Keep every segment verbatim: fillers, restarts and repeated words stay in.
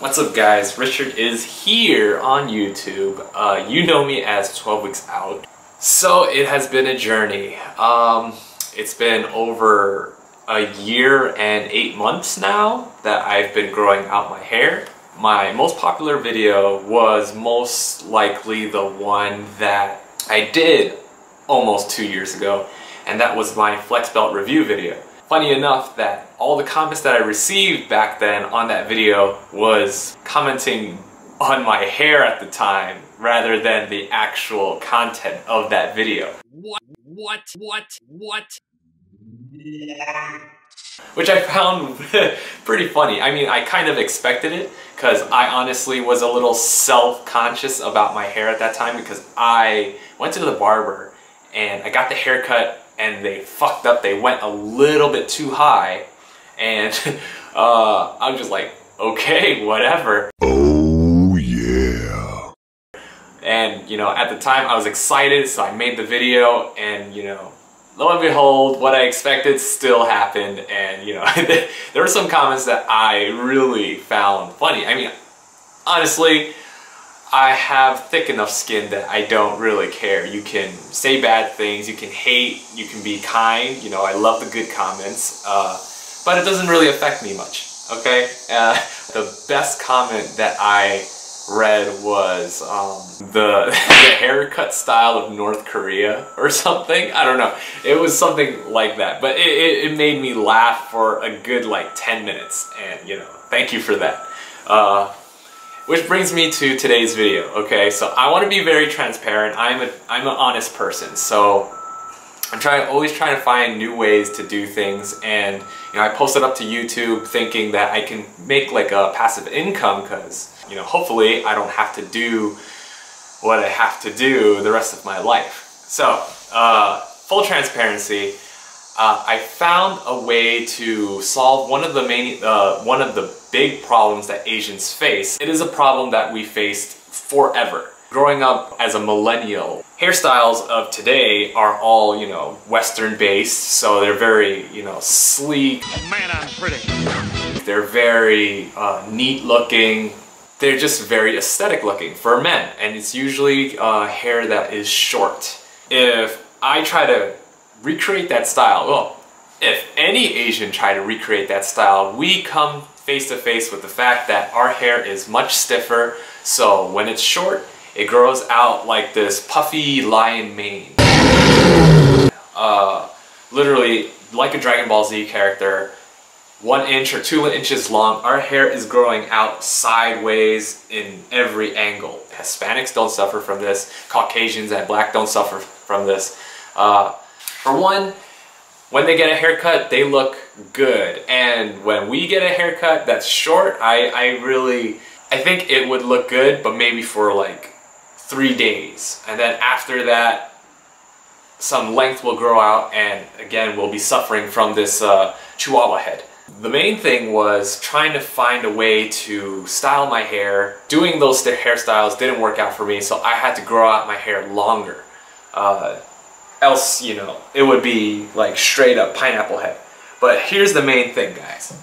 What's up guys, Richard is here on YouTube. Uh, you know me as twelve weeks out. So it has been a journey. Um, it's been over a year and eight months now that I've been growing out my hair. My most popular video was most likely the one that I did almost two years ago, and that was my Flex Belt review video. Funny enough that all the comments that I received back then on that video was commenting on my hair at the time rather than the actual content of that video. What? What? What? What? Yeah. Which I found pretty funny. I mean, I kind of expected it because I honestly was a little self-conscious about my hair at that time because I went to the barber and I got the haircut and they fucked up. They went a little bit too high and uh, I'm just like, okay, whatever. Oh yeah. And you know, at the time I was excited, so I made the video and you know, lo and behold, what I expected still happened. And you know, there were some comments that I really found funny. I mean, honestly, I have thick enough skin that I don't really care. You can say bad things, you can hate, you can be kind. You know, I love the good comments, uh, but it doesn't really affect me much, okay? Uh, the best comment that I read was um, the, the haircut style of North Korea or something. I don't know. It was something like that, but it, it, it made me laugh for a good like ten minutes and, you know, thank you for that. Uh, Which brings me to today's video, okay? So I want to be very transparent. I'm a I'm an honest person, so I'm trying always trying to find new ways to do things. And you know, I posted up to YouTube thinking that I can make like a passive income because you know, hopefully I don't have to do what I have to do the rest of my life. So uh, full transparency, uh, I found a way to solve one of the main uh, one of the big problems that Asians face. It is a problem that we faced forever. Growing up as a millennial, hairstyles of today are all, you know, Western-based, so they're very, you know, sleek. Man, I'm pretty. They're very uh, neat-looking. They're just very aesthetic-looking for men, and it's usually uh, hair that is short. If I try to recreate that style, well, if any Asian try to recreate that style, we come face to face with the fact that our hair is much stiffer, so when it's short, it grows out like this puffy lion mane. Uh, literally, like a Dragon Ball Z character, one inch or two inches long, our hair is growing out sideways in every angle. Hispanics don't suffer from this, Caucasians and Black don't suffer from this. Uh, for one, when they get a haircut, they look good. And when we get a haircut that's short, I, I really, I think it would look good, but maybe for like three days. And then after that, some length will grow out and again, we'll be suffering from this uh, Chihuahua head. The main thing was trying to find a way to style my hair. Doing those hairstyles didn't work out for me, so I had to grow out my hair longer. Uh, Else, you know, it would be like straight up pineapple head. But here's the main thing, guys.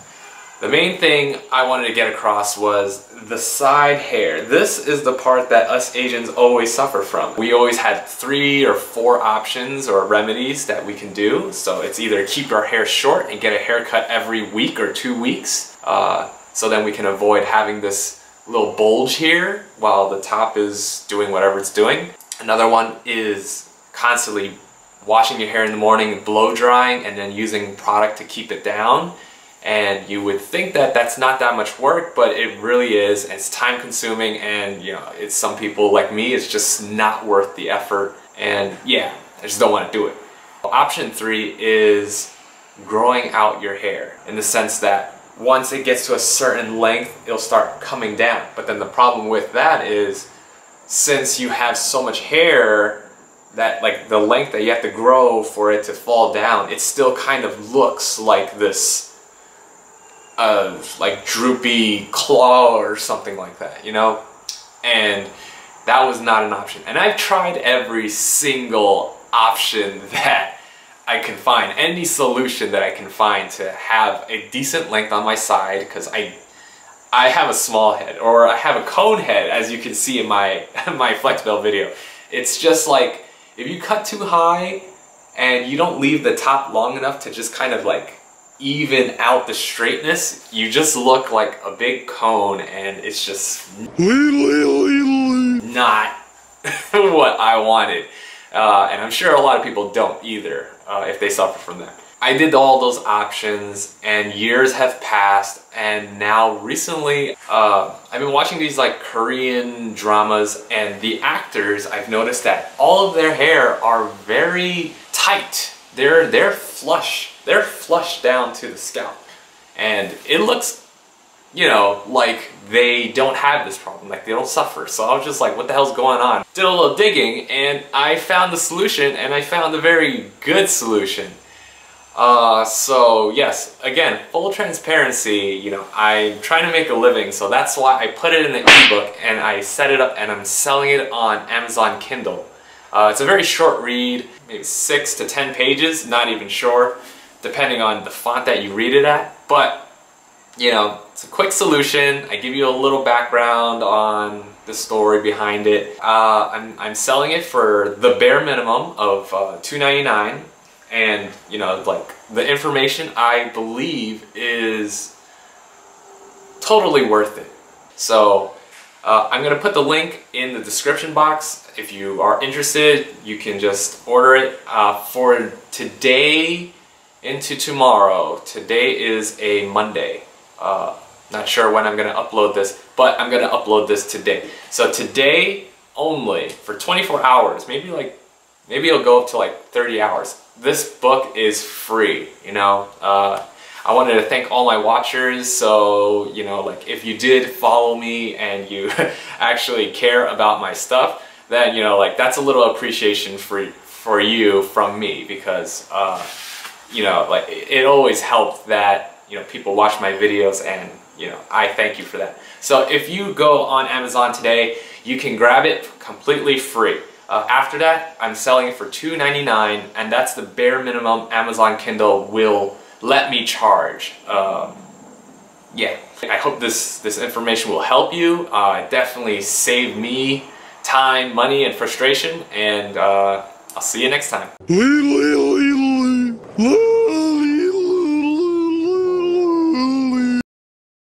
The main thing I wanted to get across was the side hair. This is the part that us Asians always suffer from. We always had three or four options or remedies that we can do. So it's either keep our hair short and get a haircut every week or two weeks. Uh, so then we can avoid having this little bulge here while the top is doing whatever it's doing. Another one is constantly washing your hair in the morning, blow drying, and then using product to keep it down. And you would think that that's not that much work, but it really is. It's time consuming and you know, it's some people like me, it's just not worth the effort. And yeah, I just don't want to do it. Option three is growing out your hair in the sense that once it gets to a certain length, it'll start coming down. But then the problem with that is since you have so much hair, that like the length that you have to grow for it to fall down, it still kind of looks like this uh, like droopy claw or something like that, you know? And that was not an option. And I've tried every single option that I can find, any solution that I can find to have a decent length on my side, because I I have a small head, or I have a cone head, as you can see in my my Flex Belt video. It's just like, if you cut too high and you don't leave the top long enough to just kind of like even out the straightness, you just look like a big cone, and it's just not what I wanted. Uh, and I'm sure a lot of people don't either, uh, if they suffer from that. I did all those options, and years have passed, and now recently uh, I've been watching these like Korean dramas, and the actors, I've noticed that all of their hair are very tight. They're, they're flush. They're flush down to the scalp. And it looks, you know, like they don't have this problem, like they don't suffer. So I was just like, what the hell's going on? Did a little digging, and I found the solution, and I found a very good solution. Uh, so yes, again, full transparency, you know, I'm trying to make a living, so that's why I put it in an ebook and I set it up, and I'm selling it on Amazon Kindle. Uh, it's a very short read, maybe six to ten pages, not even sure, depending on the font that you read it at, but, you know, it's a quick solution. I give you a little background on the story behind it. Uh, I'm, I'm selling it for the bare minimum of uh, two ninety-nine. And, you know, like, the information, I believe, is totally worth it. So, uh, I'm going to put the link in the description box. If you are interested, you can just order it. Uh, for today into tomorrow, today is a Monday. Uh, not sure when I'm going to upload this, but I'm going to upload this today. So today only, for twenty-four hours, maybe like, maybe it'll go up to like thirty hours. This book is free, you know. Uh, I wanted to thank all my watchers, so, you know, like, if you did follow me and you actually care about my stuff, then, you know, like, that's a little appreciation for, for you from me, because, uh, you know, like, it always helped that, you know, people watch my videos, and, you know, I thank you for that. So if you go on Amazon today, you can grab it completely free. Uh, after that, I'm selling it for two ninety-nine, and that's the bare minimum Amazon Kindle will let me charge. Um, yeah, I hope this this information will help you. Uh, it definitely saved me time, money, and frustration. And uh, I'll see you next time.